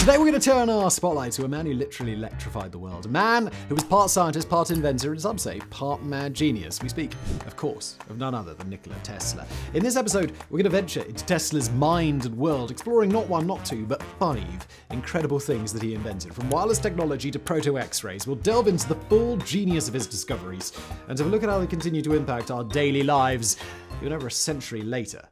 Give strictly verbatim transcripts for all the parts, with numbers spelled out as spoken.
Today we're going to turn our spotlight to a man who literally electrified the world. A man who was part scientist, part inventor, and some say part mad genius. We speak, of course, of none other than Nikola Tesla. In this episode, we're going to venture into Tesla's mind and world, exploring not one, not two, but five incredible things that he invented. From wireless technology to proto-X-rays, we'll delve into the full genius of his discoveries and have a look at how they continue to impact our daily lives even over a century later.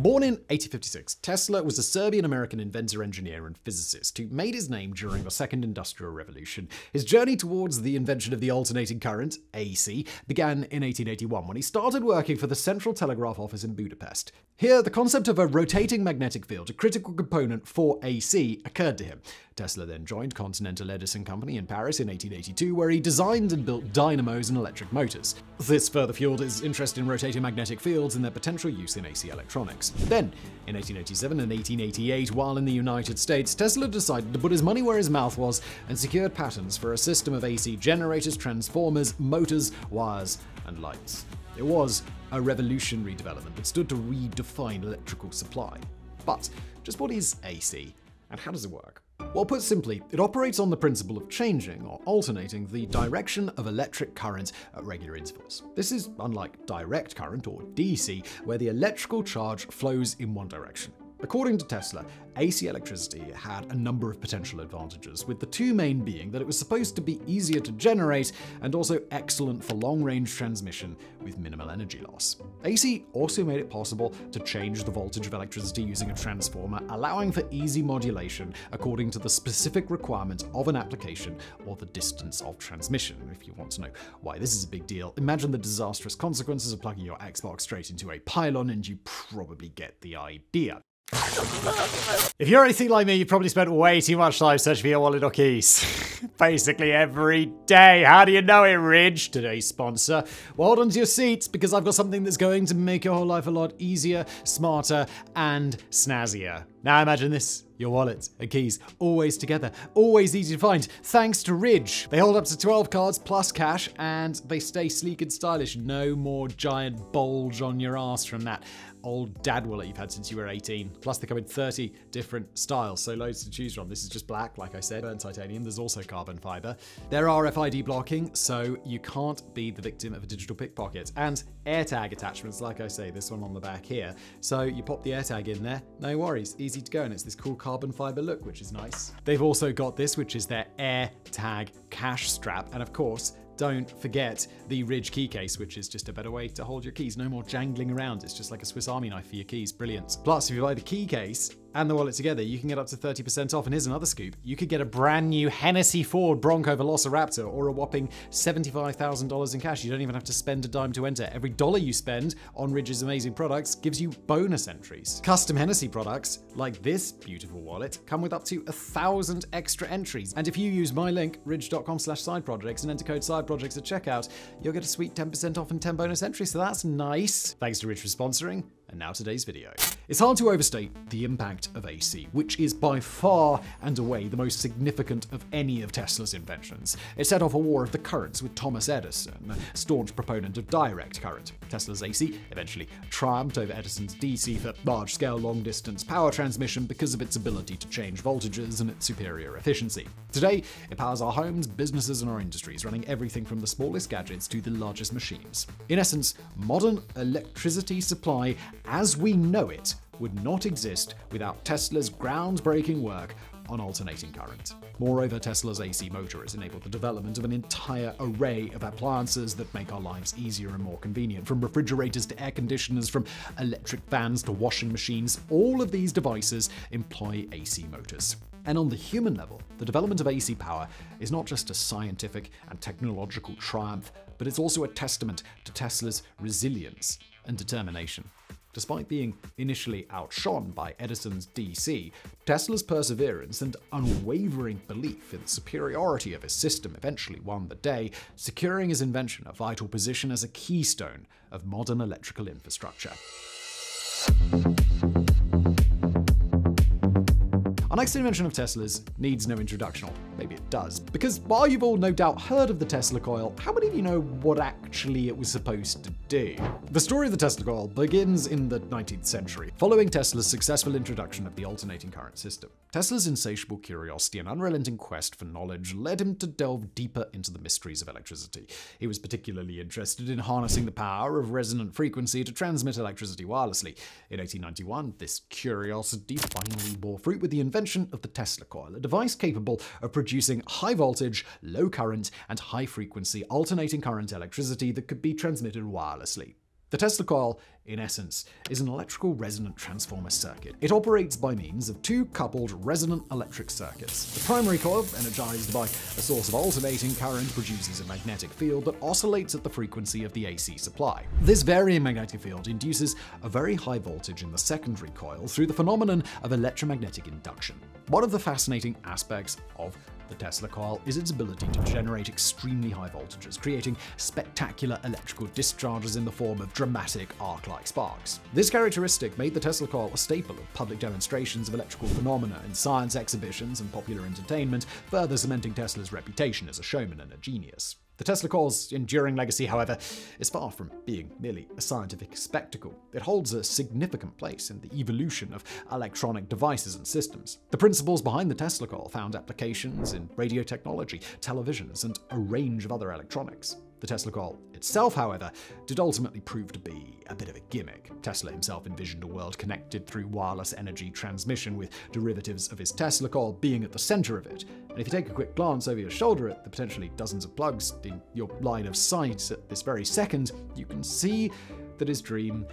Born in eighteen fifty-six, Tesla was a Serbian-American inventor, engineer, and physicist who made his name during the Second Industrial Revolution. His journey towards the invention of the alternating current, A C, began in eighteen eighty-one when he started working for the Central Telegraph Office in Budapest. Here, the concept of a rotating magnetic field, a critical component for A C, occurred to him. Tesla then joined Continental Edison Company in Paris in eighteen eighty-two, where he designed and built dynamos and electric motors. This further fueled his interest in rotating magnetic fields and their potential use in A C electronics. Then, in eighteen eighty-seven and eighteen eighty-eight, while in the United States, Tesla decided to put his money where his mouth was and secured patents for a system of A C generators, transformers, motors, wires, and lights. It was a revolutionary development that stood to redefine electrical supply. But just what is A C, and how does it work? Well, put simply, it operates on the principle of changing or alternating the direction of electric current at regular intervals. This is unlike direct current, or D C, where the electrical charge flows in one direction. According to Tesla, A C electricity had a number of potential advantages, with the two main being that it was supposed to be easier to generate and also excellent for long-range transmission with minimal energy loss. A C also made it possible to change the voltage of electricity using a transformer, allowing for easy modulation according to the specific requirements of an application or the distance of transmission. If you want to know why this is a big deal, imagine the disastrous consequences of plugging your Xbox straight into a pylon, and you probably get the idea. If you're anything like me, you've probably spent way too much time searching for your wallet or keys. Basically every day. How do you know it, Ridge? Today's sponsor. Well, hold on to your seats, because I've got something that's going to make your whole life a lot easier, smarter, and snazzier. Now imagine this. Your wallet and keys, always together, always easy to find, thanks to Ridge. They hold up to twelve cards plus cash, and they stay sleek and stylish. No more giant bulge on your ass from that old dad wallet you've had since you were eighteen. Plus, they come in thirty different styles, so loads to choose from. This is just black, like I said, burnt titanium. There's also carbon fiber. They're R F I D blocking, so you can't be the victim of a digital pickpocket. And AirTag attachments, like I say, this one on the back here. So you pop the AirTag in there, no worries, easy to go, and it's this cool carbon fiber look, which is nice. They've also got this, which is their AirTag cash strap, and of course, don't forget the Ridge key case, which is just a better way to hold your keys. No more jangling around. It's just like a Swiss Army knife for your keys. Brilliant. Plus, if you buy the key case and the wallet together, you can get up to thirty percent off. And here's another scoop. You could get a brand new Hennessey Ford Bronco Velociraptor, or a whopping seventy-five thousand dollars in cash. You don't even have to spend a dime to enter. Every dollar you spend on Ridge's amazing products gives you bonus entries. Custom Hennessey products, like this beautiful wallet, come with up to a thousand extra entries. And if you use my link, ridge.com slash side projects, and enter code side projects at checkout, you'll get a sweet ten percent off and ten bonus entries, so that's nice. Thanks to Ridge for sponsoring. And now today's video. It's hard to overstate the impact of A C, which is by far and away the most significant of any of Tesla's inventions. It set off a war of the currents with Thomas Edison, a staunch proponent of direct current. Tesla's A C eventually triumphed over Edison's D C for large-scale, long-distance power transmission because of its ability to change voltages and its superior efficiency. Today, it powers our homes, businesses, and our industries, running everything from the smallest gadgets to the largest machines. In essence, modern electricity supply as we know it would not exist without Tesla's groundbreaking work on alternating current. Moreover, Tesla's A C motor has enabled the development of an entire array of appliances that make our lives easier and more convenient, from refrigerators to air conditioners, from electric fans to washing machines. All of these devices employ A C motors. And on the human level, the development of A C power is not just a scientific and technological triumph, but it's also a testament to Tesla's resilience and determination. Despite being initially outshone by Edison's D C, Tesla's perseverance and unwavering belief in the superiority of his system eventually won the day, securing his invention a vital position as a keystone of modern electrical infrastructure. next invention of Tesla's needs no introduction, or maybe it does. Because while you've all no doubt heard of the Tesla coil, how many of you know what actually it was supposed to do? The story of the Tesla coil begins in the nineteenth century, following Tesla's successful introduction of the alternating current system. Tesla's insatiable curiosity and unrelenting quest for knowledge led him to delve deeper into the mysteries of electricity. He was particularly interested in harnessing the power of resonant frequency to transmit electricity wirelessly. In eighteen ninety-one, this curiosity finally bore fruit with the invention of the Tesla coil, a device capable of producing high voltage, low current, and high frequency alternating current electricity that could be transmitted wirelessly. The Tesla coil, in essence, is an electrical resonant transformer circuit. It operates by means of two coupled resonant electric circuits. The primary coil, energized by a source of alternating current, produces a magnetic field that oscillates at the frequency of the A C supply. This varying magnetic field induces a very high voltage in the secondary coil through the phenomenon of electromagnetic induction. One of the fascinating aspects of the Tesla coil is its ability to generate extremely high voltages, creating spectacular electrical discharges in the form of dramatic arc-like sparks. This characteristic made the Tesla coil a staple of public demonstrations of electrical phenomena in science exhibitions and popular entertainment, further cementing Tesla's reputation as a showman and a genius. The Tesla coil's enduring legacy, however, is far from being merely a scientific spectacle. It holds a significant place in the evolution of electronic devices and systems. The principles behind the Tesla coil found applications in radio technology, televisions, and a range of other electronics. The Tesla coil itself, however, did ultimately prove to be a bit of a gimmick. Tesla himself envisioned a world connected through wireless energy transmission, with derivatives of his Tesla coil being at the center of it. And if you take a quick glance over your shoulder at the potentially dozens of plugs in your line of sight at this very second, you can see that his dream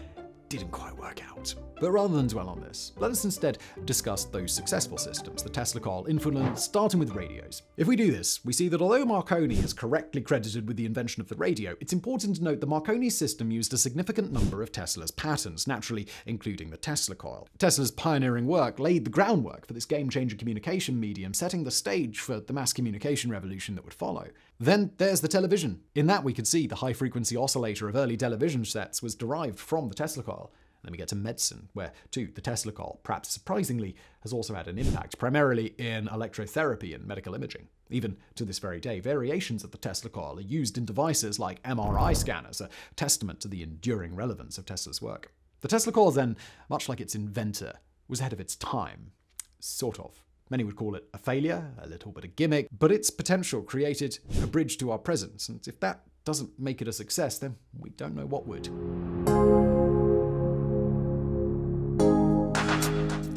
didn't quite work out. But rather than dwell on this, let us instead discuss those successful systems the Tesla coil influenced, starting with radios. If we do this, we see that although Marconi is correctly credited with the invention of the radio, it's important to note that Marconi's system used a significant number of Tesla's patents, naturally including the Tesla coil. Tesla's pioneering work laid the groundwork for this game-changing communication medium, setting the stage for the mass communication revolution that would follow. Then there's the television. In that we could see the high-frequency oscillator of early television sets was derived from the Tesla coil. Then we get to medicine, where, too, the Tesla coil, perhaps surprisingly, has also had an impact, primarily in electrotherapy and medical imaging. Even to this very day, variations of the Tesla coil are used in devices like M R I scanners, a testament to the enduring relevance of Tesla's work. The Tesla coil, then, much like its inventor, was ahead of its time. Sort of. Many would call it a failure, a little bit of gimmick, but its potential created a bridge to our present, and if that doesn't make it a success, then we don't know what would.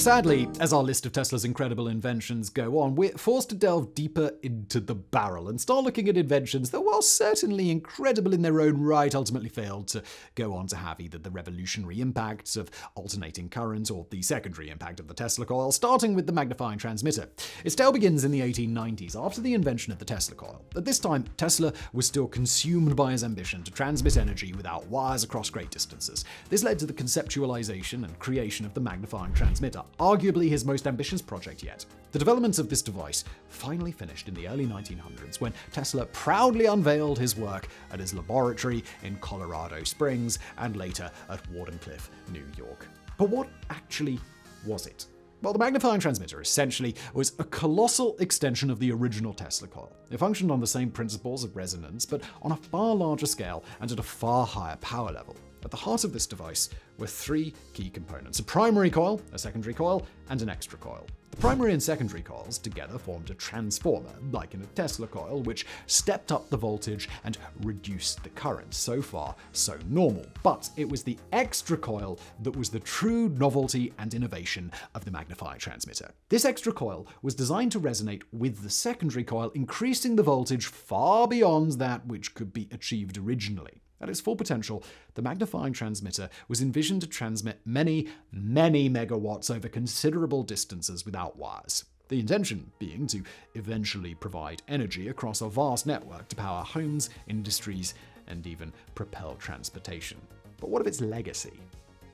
Sadly, as our list of Tesla's incredible inventions go on, we're forced to delve deeper into the barrel and start looking at inventions that, while certainly incredible in their own right, ultimately failed to go on to have either the revolutionary impacts of alternating current or the secondary impact of the Tesla coil, starting with the magnifying transmitter. Its tale begins in the eighteen nineties, after the invention of the Tesla coil. At this time, Tesla was still consumed by his ambition to transmit energy without wires across great distances. This led to the conceptualization and creation of the magnifying transmitter, arguably his most ambitious project yet. The development of this device finally finished in the early nineteen hundreds, when Tesla proudly unveiled his work at his laboratory in Colorado Springs and later at Wardenclyffe, New York. But what actually was it? Well, the magnifying transmitter essentially was a colossal extension of the original Tesla coil. It functioned on the same principles of resonance, but on a far larger scale and at a far higher power level. At the heart of this device were three key components: a primary coil, a secondary coil, and an extra coil. The primary and secondary coils together formed a transformer, like in a Tesla coil, which stepped up the voltage and reduced the current. So far, so normal. But it was the extra coil that was the true novelty and innovation of the magnifying transmitter. This extra coil was designed to resonate with the secondary coil, increasing the voltage far beyond that which could be achieved originally. At its full potential, the magnifying transmitter was envisioned to transmit many, many megawatts over considerable distances without wires. The intention being to eventually provide energy across a vast network to power homes, industries, and even propel transportation. But what of its legacy?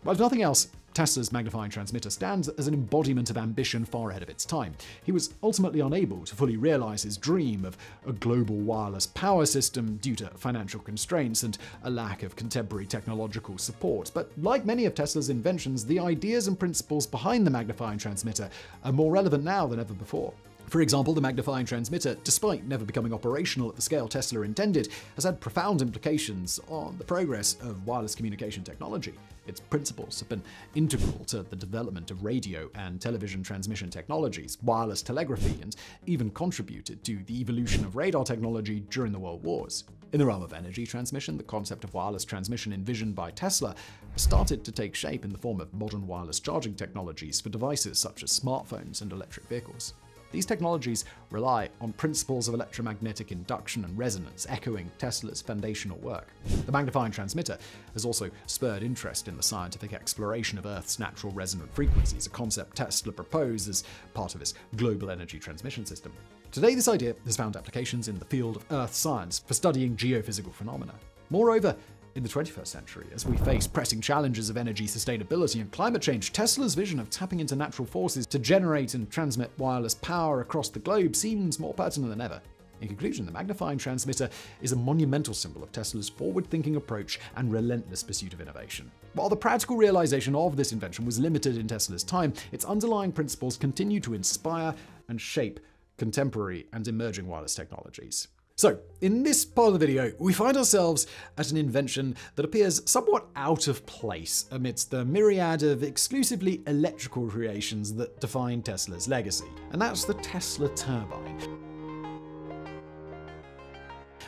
Well, if nothing else, Tesla's magnifying transmitter stands as an embodiment of ambition far ahead of its time. He was ultimately unable to fully realize his dream of a global wireless power system due to financial constraints and a lack of contemporary technological support. But like many of Tesla's inventions, the ideas and principles behind the magnifying transmitter are more relevant now than ever before. For example, the magnifying transmitter, despite never becoming operational at the scale Tesla intended, has had profound implications on the progress of wireless communication technology. Its principles have been integral to the development of radio and television transmission technologies, wireless telegraphy, and even contributed to the evolution of radar technology during the World Wars. In the realm of energy transmission, the concept of wireless transmission envisioned by Tesla started to take shape in the form of modern wireless charging technologies for devices such as smartphones and electric vehicles. These technologies rely on principles of electromagnetic induction and resonance, echoing Tesla's foundational work. The magnifying transmitter has also spurred interest in the scientific exploration of Earth's natural resonant frequencies, a concept Tesla proposed as part of his global energy transmission system. Today, this idea has found applications in the field of Earth science for studying geophysical phenomena. Moreover, in the twenty-first century, as we face pressing challenges of energy sustainability and climate change, Tesla's vision of tapping into natural forces to generate and transmit wireless power across the globe seems more pertinent than ever. In conclusion, the magnifying transmitter is a monumental symbol of Tesla's forward-thinking approach and relentless pursuit of innovation. While the practical realization of this invention was limited in Tesla's time, its underlying principles continue to inspire and shape contemporary and emerging wireless technologies. So, in this part of the video, we find ourselves at an invention that appears somewhat out of place amidst the myriad of exclusively electrical creations that define Tesla's legacy, and that's the Tesla turbine.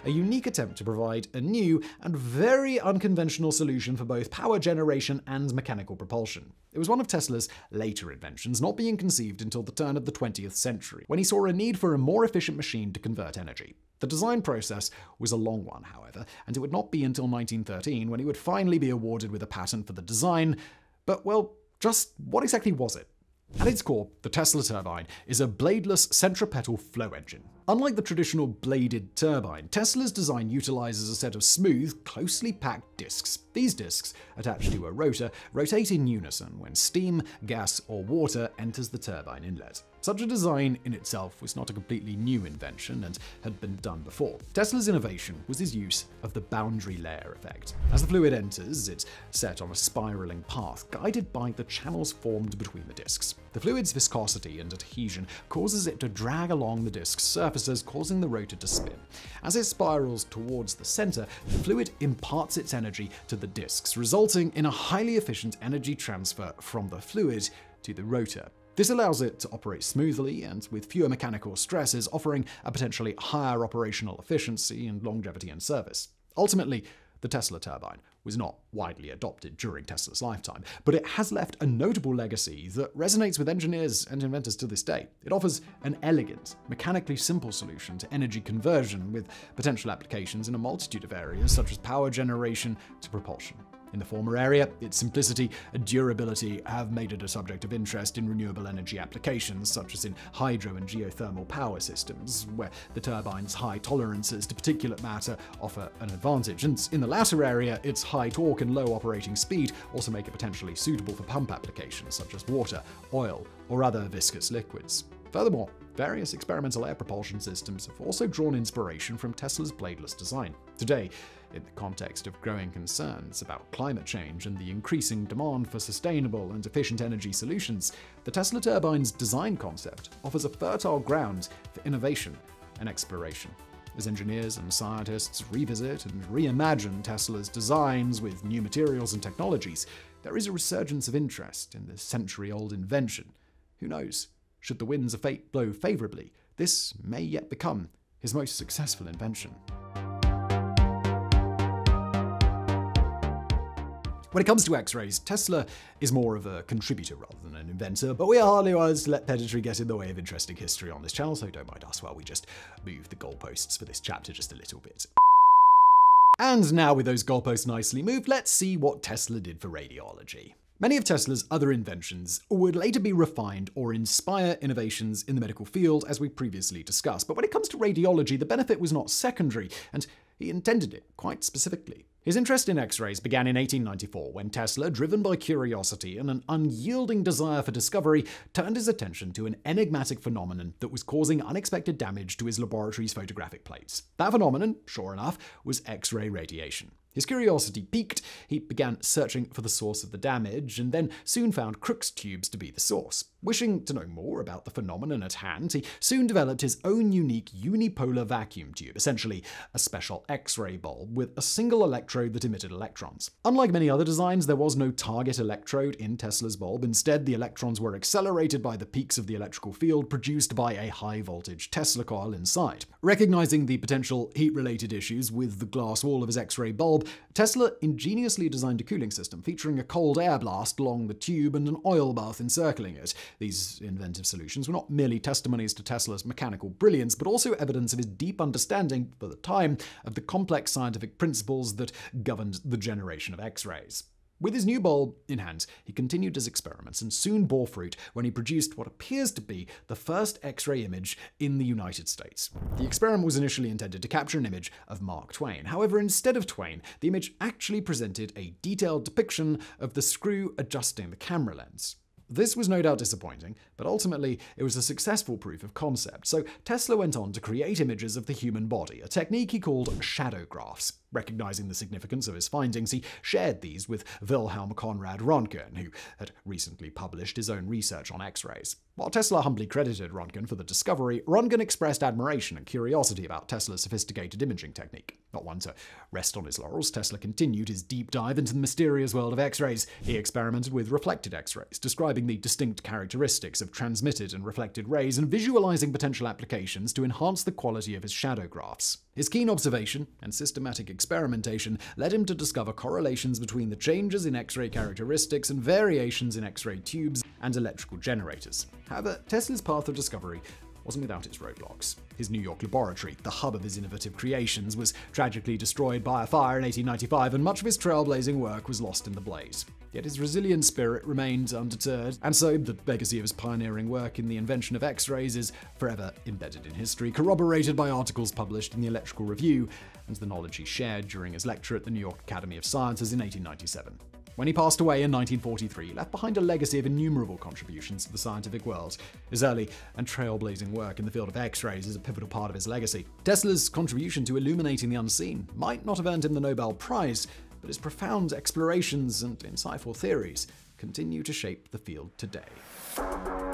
A unique attempt to provide a new and very unconventional solution for both power generation and mechanical propulsion. It was one of Tesla's later inventions, not being conceived until the turn of the twentieth century, when he saw a need for a more efficient machine to convert energy. The design process was a long one, however, and it would not be until nineteen thirteen when he would finally be awarded with a patent for the design. But, well, just what exactly was it? At its core, the Tesla turbine is a bladeless centripetal flow engine. Unlike the traditional bladed turbine, Tesla's design utilizes a set of smooth, closely packed discs. These discs, attached to a rotor, rotate in unison when steam, gas, or water enters the turbine inlet. Such a design in itself was not a completely new invention and had been done before. Tesla's innovation was his use of the boundary layer effect. As the fluid enters, it's set on a spiraling path, guided by the channels formed between the discs. The fluid's viscosity and adhesion causes it to drag along the disc's surfaces, causing the rotor to spin. As it spirals towards the center, the fluid imparts its energy to the discs, resulting in a highly efficient energy transfer from the fluid to the rotor. This allows it to operate smoothly and with fewer mechanical stresses, offering a potentially higher operational efficiency and longevity in service. Ultimately, the Tesla turbine was not widely adopted during Tesla's lifetime, but it has left a notable legacy that resonates with engineers and inventors to this day. It offers an elegant, mechanically simple solution to energy conversion with potential applications in a multitude of areas, such as power generation to propulsion. In the former area, its simplicity and durability have made it a subject of interest in renewable energy applications, such as in hydro and geothermal power systems, where the turbine's high tolerances to particulate matter offer an advantage. And in the latter area, its high torque and low operating speed also make it potentially suitable for pump applications, such as water, oil, or other viscous liquids. Furthermore, various experimental air propulsion systems have also drawn inspiration from Tesla's bladeless design. Today, in the context of growing concerns about climate change and the increasing demand for sustainable and efficient energy solutions, the Tesla turbine's design concept offers a fertile ground for innovation and exploration. As engineers and scientists revisit and reimagine Tesla's designs with new materials and technologies, there is a resurgence of interest in this century-old invention. Who knows? Should the winds of fate blow favorably, this may yet become his most successful invention. When it comes to X-rays, Tesla is more of a contributor rather than an inventor, but we are hardly wise to let pedantry get in the way of interesting history on this channel, so don't mind us while we just move the goalposts for this chapter just a little bit. And now with those goalposts nicely moved, let's see what Tesla did for radiology. Many of Tesla's other inventions would later be refined or inspire innovations in the medical field, as we previously discussed, but when it comes to radiology, the benefit was not secondary, and he intended it quite specifically. His interest in X-rays began in eighteen ninety-four when Tesla, driven by curiosity and an unyielding desire for discovery, turned his attention to an enigmatic phenomenon that was causing unexpected damage to his laboratory's photographic plates. That phenomenon, sure enough, was X-ray radiation. His curiosity piqued, he began searching for the source of the damage, and then soon found Crookes tubes to be the source. Wishing to know more about the phenomenon at hand, he soon developed his own unique unipolar vacuum tube, essentially a special X-ray bulb with a single electrode that emitted electrons. Unlike many other designs, there was no target electrode in Tesla's bulb. Instead, the electrons were accelerated by the peaks of the electrical field produced by a high-voltage Tesla coil inside. Recognizing the potential heat-related issues with the glass wall of his X-ray bulb, Tesla ingeniously designed a cooling system featuring a cold air blast along the tube and an oil bath encircling it. These inventive solutions were not merely testimonies to Tesla's mechanical brilliance, but also evidence of his deep understanding, for the time, of the complex scientific principles that governed the generation of X-rays. With his new bulb in hand, he continued his experiments and soon bore fruit when he produced what appears to be the first X-ray image in the United States. The experiment was initially intended to capture an image of Mark Twain. However, instead of Twain, the image actually presented a detailed depiction of the screw adjusting the camera lens. This was no doubt disappointing, but ultimately it was a successful proof of concept, so Tesla went on to create images of the human body, a technique he called shadowgraphs. Recognizing the significance of his findings, he shared these with Wilhelm Conrad Röntgen, who had recently published his own research on X-rays. While Tesla humbly credited Röntgen for the discovery, Röntgen expressed admiration and curiosity about Tesla's sophisticated imaging technique. Not one to rest on his laurels, Tesla continued his deep dive into the mysterious world of X-rays. He experimented with reflected X-rays, describing the distinct characteristics of transmitted and reflected rays and visualizing potential applications to enhance the quality of his shadowgraphs. His keen observation and systematic experimentation led him to discover correlations between the changes in X-ray characteristics and variations in X-ray tubes and electrical generators. However, Tesla's path of discovery wasn't without its roadblocks. His New York laboratory, the hub of his innovative creations, was tragically destroyed by a fire in eighteen ninety-five, and much of his trailblazing work was lost in the blaze. Yet his resilient spirit remained undeterred, and so the legacy of his pioneering work in the invention of X-rays is forever embedded in history, corroborated by articles published in the Electrical Review and the knowledge he shared during his lecture at the New York Academy of Sciences in eighteen ninety-seven. When he passed away in nineteen forty-three, he left behind a legacy of innumerable contributions to the scientific world. His early and trailblazing work in the field of X-rays is a pivotal part of his legacy. Tesla's contribution to illuminating the unseen might not have earned him the Nobel Prize, but his profound explorations and insightful theories continue to shape the field today.